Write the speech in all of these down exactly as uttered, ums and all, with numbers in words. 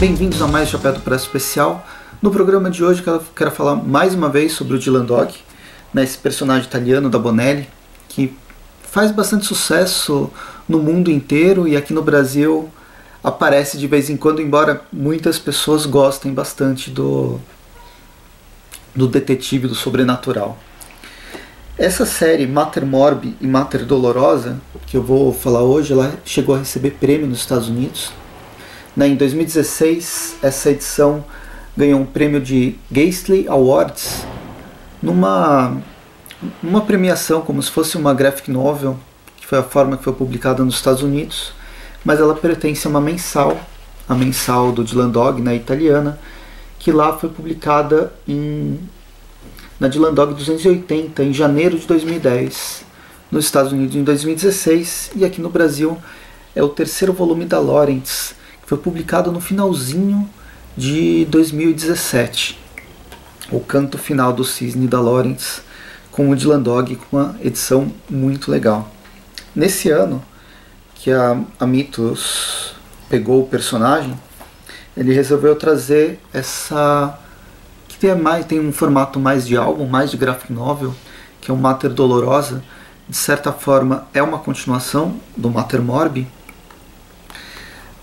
Bem-vindos a mais um Chapéu do Preço Especial. No programa de hoje quero, quero falar mais uma vez sobre o Dylan Dog, né, esse personagem italiano da Bonelli, que faz bastante sucesso no mundo inteiro e aqui no Brasil aparece de vez em quando, embora muitas pessoas gostem bastante do, do detetive, do sobrenatural. Essa série Mater Morbi e Mater Dolorosa, que eu vou falar hoje, ela chegou a receber prêmio nos Estados Unidos. Em dois mil e dezesseis, essa edição ganhou um prêmio de Gaisley Awards, numa uma premiação como se fosse uma graphic novel, que foi a forma que foi publicada nos Estados Unidos, mas ela pertence a uma mensal, a mensal do Dylan Dog, na italiana, que lá foi publicada em, na Dylan Dog duzentos e oitenta, em janeiro de dois mil e dez, nos Estados Unidos em dois mil e dezesseis, e aqui no Brasil é o terceiro volume da Lawrence, foi publicado no finalzinho de dois mil e dezessete, O Canto Final do Cisne, da Lawrence, com o Dylan Dog, com uma edição muito legal. Nesse ano que a, a Mythos pegou o personagem, ele resolveu trazer essa, que tem, mais, tem um formato mais de álbum, mais de graphic novel, que é o Mater Dolorosa. De certa forma é uma continuação do Mater Morbi,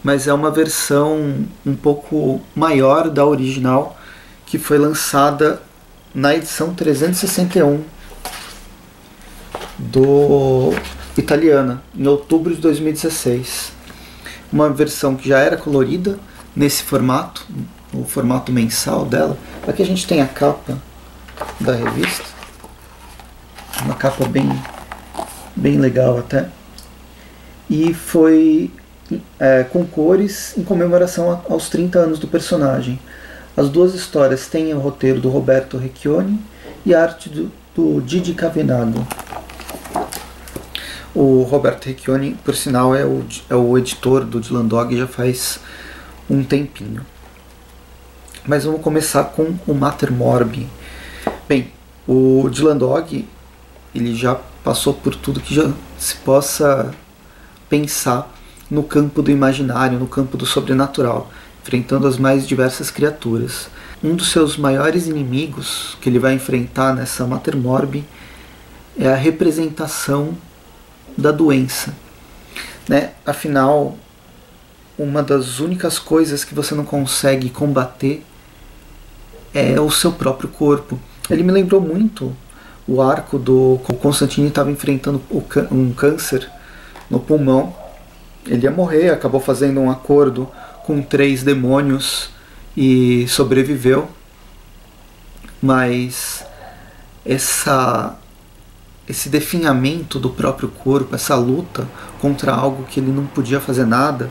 mas é uma versão um pouco maior da original, que foi lançada na edição trezentos e sessenta e um do italiana, em outubro de dois mil e dezesseis. Uma versão que já era colorida nesse formato, o formato mensal dela. Aqui a gente tem a capa da revista, uma capa bem, bem legal até, e foi... É, com cores em comemoração aos trinta anos do personagem. As duas histórias têm o roteiro do Roberto Recchioni e a arte do, do Didi Cavenago. O Roberto Recchioni, por sinal, é o, é o editor do Dylan Dog já faz um tempinho. Mas vamos começar com o Mater Morbi. Bem, o Dylan Dog, ele já passou por tudo que já se possa pensar no campo do imaginário, no campo do sobrenatural, enfrentando as mais diversas criaturas. Um dos seus maiores inimigos que ele vai enfrentar nessa Mater Morbi é a representação da doença, né? Afinal, uma das únicas coisas que você não consegue combater é o seu próprio corpo. Ele me lembrou muito o arco do Constantine, estava enfrentando um câncer no pulmão. Ele ia morrer, acabou fazendo um acordo com três demônios e sobreviveu. Mas essa, esse definhamento do próprio corpo, essa luta contra algo que ele não podia fazer nada,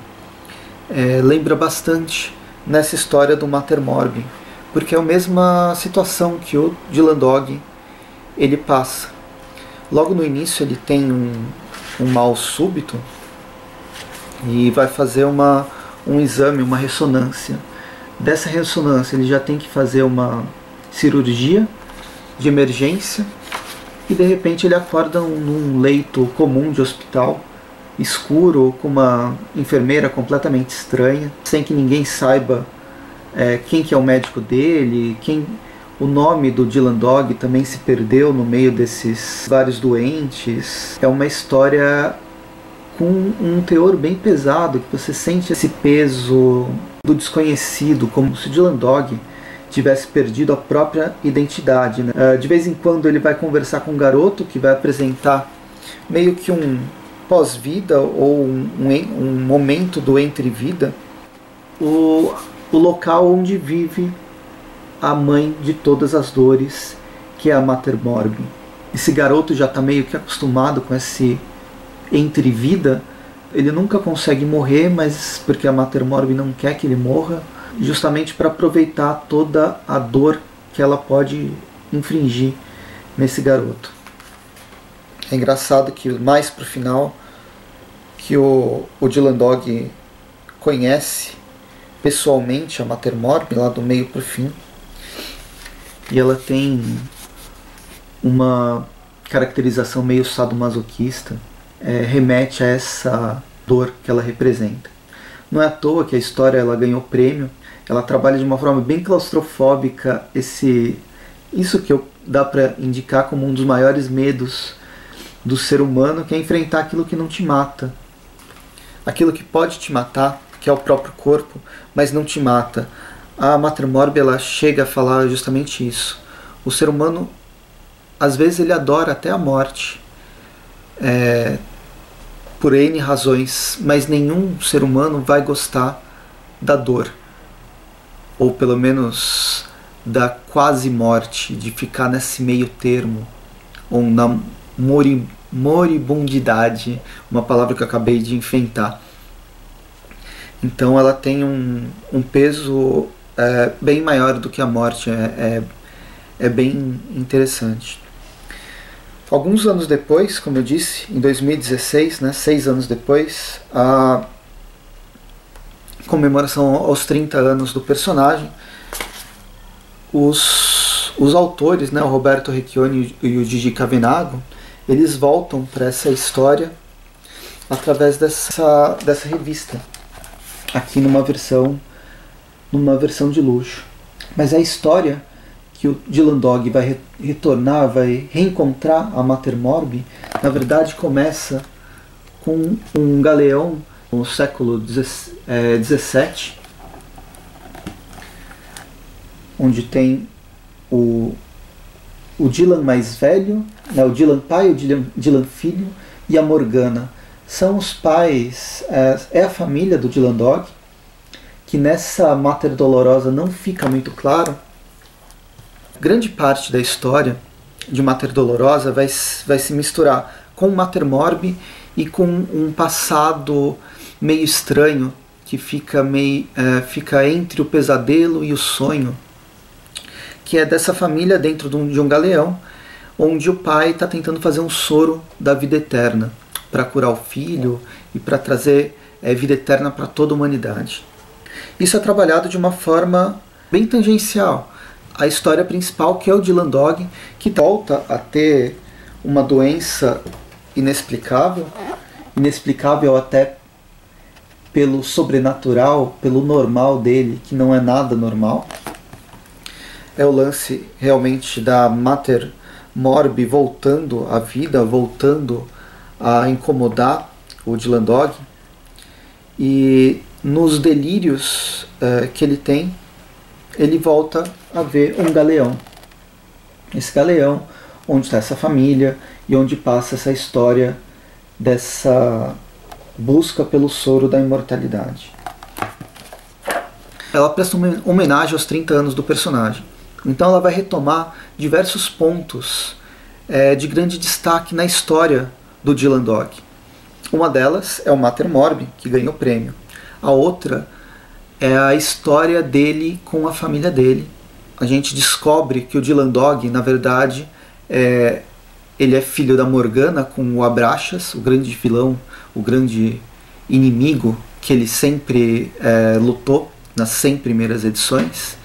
é, lembra bastante nessa história do Mater Morbi, porque é a mesma situação que o Dylan Dog ele passa. Logo no início ele tem um, um mal súbito, e vai fazer uma, um exame, uma ressonância. Dessa ressonância ele já tem que fazer uma cirurgia de emergência e de repente ele acorda num leito comum de hospital, escuro, com uma enfermeira completamente estranha, sem que ninguém saiba é, quem que é o médico dele, quem... O nome do Dylan Dog também se perdeu no meio desses vários doentes. É uma história com um teor bem pesado, que você sente esse peso do desconhecido, como se o Dylan Dog tivesse perdido a própria identidade, né? De vez em quando ele vai conversar com um garoto que vai apresentar meio que um pós-vida ou um, um, um momento do entre-vida, o, o local onde vive a mãe de todas as dores, que é a Mater Morbi. Esse garoto já está meio que acostumado com esse entre vida, ele nunca consegue morrer, mas porque a Mater Morbi não quer que ele morra, justamente para aproveitar toda a dor que ela pode infringir nesse garoto. É engraçado que mais pro final que o, o Dylan Dog conhece pessoalmente a Mater Morbi, lá do meio pro fim, e ela tem uma caracterização meio sadomasoquista. É, remete a essa dor que ela representa. Não é à toa que a história ela ganhou prêmio. Ela trabalha de uma forma bem claustrofóbica esse, isso que eu, dá para indicar como um dos maiores medos do ser humano, que é enfrentar aquilo que não te mata. Aquilo que pode te matar, que é o próprio corpo, mas não te mata. A Mater Morbi, ela chega a falar justamente isso. O ser humano, às vezes, ele adora até a morte, é, por N razões, mas nenhum ser humano vai gostar da dor, ou pelo menos da quase morte, de ficar nesse meio termo, ou na mori, moribundidade, uma palavra que eu acabei de inventar. Então ela tem um, um peso é, bem maior do que a morte, é, é, é bem interessante. Alguns anos depois, como eu disse, em dois mil e dezesseis, né, seis anos depois, a comemoração aos trinta anos do personagem, os, os autores, né, o Roberto Recchioni e o Gigi Cavenago, eles voltam para essa história através dessa, dessa revista, aqui numa versão, numa versão de luxo. Mas é a história que o Dylan Dog vai re retornar, vai reencontrar a Mater Morbi, na verdade começa com um galeão no século dezessete, onde tem o, o Dylan mais velho, né, o Dylan pai, o Dylan, Dylan filho e a Morgana. São os pais, é, é a família do Dylan Dog, que nessa Mater Dolorosa não fica muito claro. Grande parte da história de Mater Dolorosa vai, vai se misturar com Mater Morbi e com um passado meio estranho que fica, meio, é, fica entre o pesadelo e o sonho, que é dessa família dentro de um, de um galeão, onde o pai está tentando fazer um soro da vida eterna para curar o filho e para trazer é, vida eterna para toda a humanidade. Isso é trabalhado de uma forma bem tangencial. A história principal, que é o Dylan Dog, que volta a ter uma doença inexplicável, inexplicável até pelo sobrenatural, pelo normal dele, que não é nada normal. É o lance realmente da Mater Morbi voltando à vida, voltando a incomodar o Dylan Dog. E nos delírios uh, que ele tem, ele volta a ver um galeão. Esse galeão, onde está essa família e onde passa essa história dessa busca pelo soro da imortalidade. Ela presta uma homenagem aos trinta anos do personagem. Então ela vai retomar diversos pontos é, de grande destaque na história do Dylan Dog. Uma delas é o Mater Morbi, que ganhou o prêmio. A outra é a história dele com a família dele. A gente descobre que o Dylan Dog, na verdade, é, ele é filho da Morgana com o Abraxas, o grande vilão, o grande inimigo que ele sempre é, lutou nas cem primeiras edições.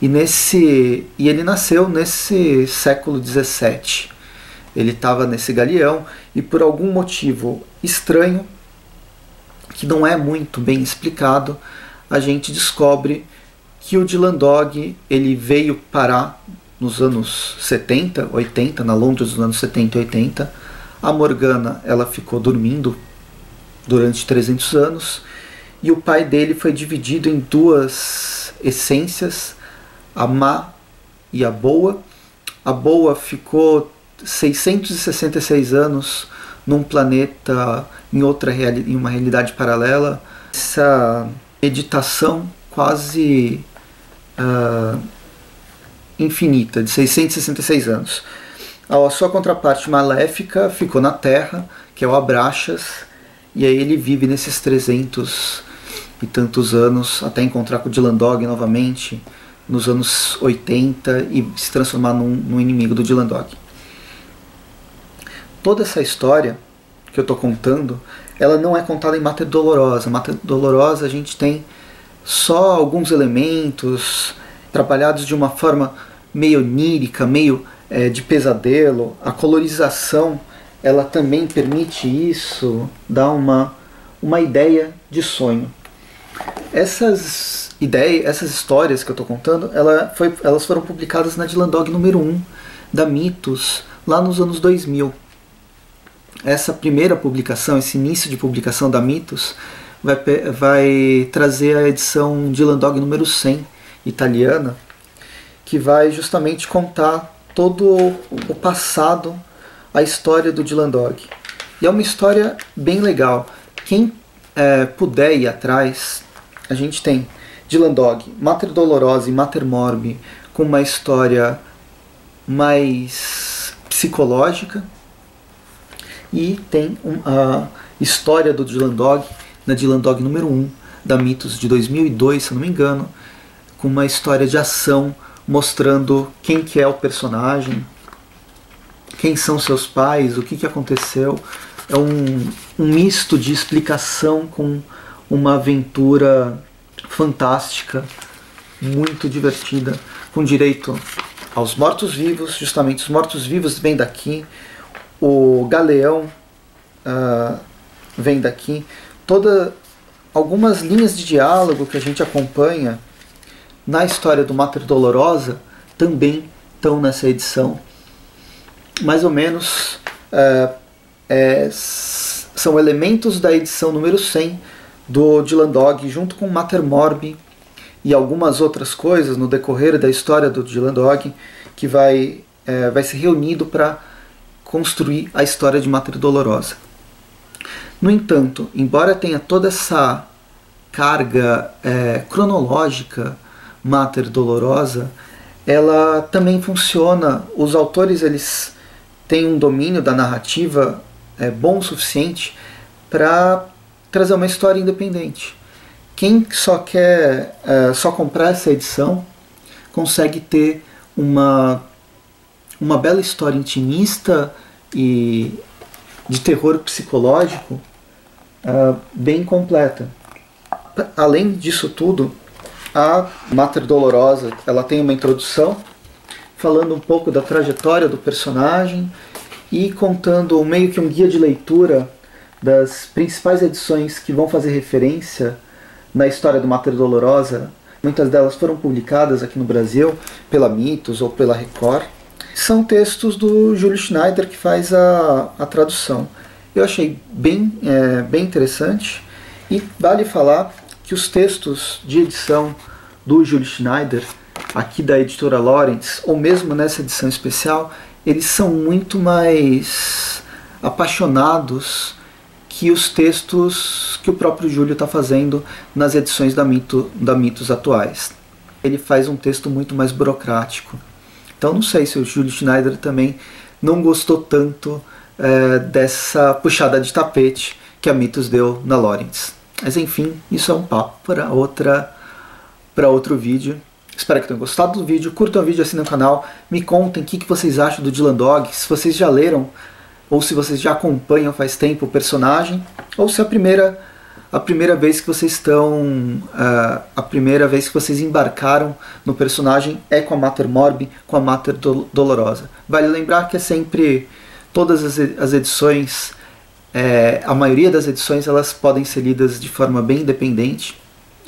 E, nesse, e ele nasceu nesse século dezessete. Ele estava nesse galeão e, por algum motivo estranho, que não é muito bem explicado, a gente descobre que o Dylan Dog ele veio parar nos anos setenta, oitenta, na Londres dos anos setenta e oitenta. A Morgana ela ficou dormindo durante trezentos anos e o pai dele foi dividido em duas essências, a má e a boa. A boa ficou seiscentos e sessenta e seis anos num planeta, em, outra, em uma realidade paralela. Essa meditação quase uh, infinita, de seiscentos e sessenta e seis anos. A sua contraparte maléfica ficou na Terra, que é o Abraxas, e aí ele vive nesses trezentos e tantos anos, até encontrar com o Dylan Dog novamente, nos anos oitenta, e se transformar num, num inimigo do Dylan Dog. Toda essa história que eu estou contando, ela não é contada em Mater Dolorosa. Mater Dolorosa a gente tem só alguns elementos trabalhados de uma forma meio onírica, meio é, de pesadelo. A colorização ela também permite isso, dá uma, uma ideia de sonho. Essas ideias, essas histórias que eu estou contando, ela foi, elas foram publicadas na Dylan Dog número um da Mitos, lá nos anos dois mil. Essa primeira publicação, esse início de publicação da Mitos, vai, vai trazer a edição Dylan Dog número cem, italiana, que vai justamente contar todo o passado, a história do Dylan Dog. E é uma história bem legal. Quem é, puder ir atrás, a gente tem Dylan Dog, Mater Dolorosa e Mater Morbi, com uma história mais psicológica, e tem um, a história do Dylan Dog, na Dylan Dog número um, da Mitos de dois mil e dois, se eu não me engano, com uma história de ação, mostrando quem que é o personagem, quem são seus pais, o que, que aconteceu. É um, um misto de explicação com uma aventura fantástica, muito divertida, com direito aos mortos-vivos. Justamente os mortos-vivos vêm daqui, o Galeão uh, vem daqui. Toda, algumas linhas de diálogo que a gente acompanha na história do Mater Dolorosa também estão nessa edição. Mais ou menos uh, é, são elementos da edição número cem do Dylan Dog, junto com Mater Morbi e algumas outras coisas no decorrer da história do Dylan Dog, que vai, é, vai ser reunido para construir a história de Mater Dolorosa. No entanto, embora tenha toda essa carga é, cronológica Mater Dolorosa, ela também funciona. Os autores eles têm um domínio da narrativa é, bom o suficiente para trazer uma história independente. Quem só quer é, só comprar essa edição consegue ter uma, uma bela história intimista e de terror psicológico é, bem completa. Além disso tudo, a Mater Dolorosa ela tem uma introdução falando um pouco da trajetória do personagem e contando meio que um guia de leitura das principais edições que vão fazer referência na história do Mater Dolorosa. Muitas delas foram publicadas aqui no Brasil pela Mitos ou pela Record. São textos do Júlio Schneider, que faz a, a tradução. Eu achei bem, é, bem interessante, e vale falar que os textos de edição do Júlio Schneider, aqui da editora Lawrence, ou mesmo nessa edição especial, eles são muito mais apaixonados que os textos que o próprio Júlio está fazendo nas edições da, Mito, da Mitos atuais. Ele faz um texto muito mais burocrático. Então não sei se o Júlio Schneider também não gostou tanto é, dessa puxada de tapete que a Mitos deu na Lawrence. Mas enfim, isso é um papo para outra, para outro vídeo. Espero que tenham gostado do vídeo. Curtam o vídeo, assinem o canal. Me contem o que, que vocês acham do Dylan Dog, se vocês já leram ou se vocês já acompanham faz tempo o personagem, ou se é a primeira, a primeira vez que vocês estão, uh, a primeira vez que vocês embarcaram no personagem é com a Mater Morbi, com a Mater Dolorosa. Vale lembrar que é sempre todas as edições... É, a maioria das edições elas podem ser lidas de forma bem independente,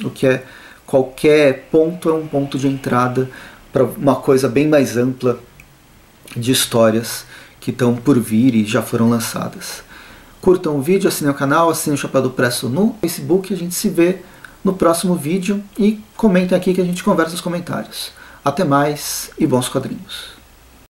o que é qualquer ponto é um ponto de entrada para uma coisa bem mais ampla de histórias que estão por vir e já foram lançadas. Curtam o vídeo, assinem o canal, assinem o Chapéu do Presso no Facebook. A gente se vê no próximo vídeo e comentem aqui que a gente conversa nos comentários. Até mais e bons quadrinhos!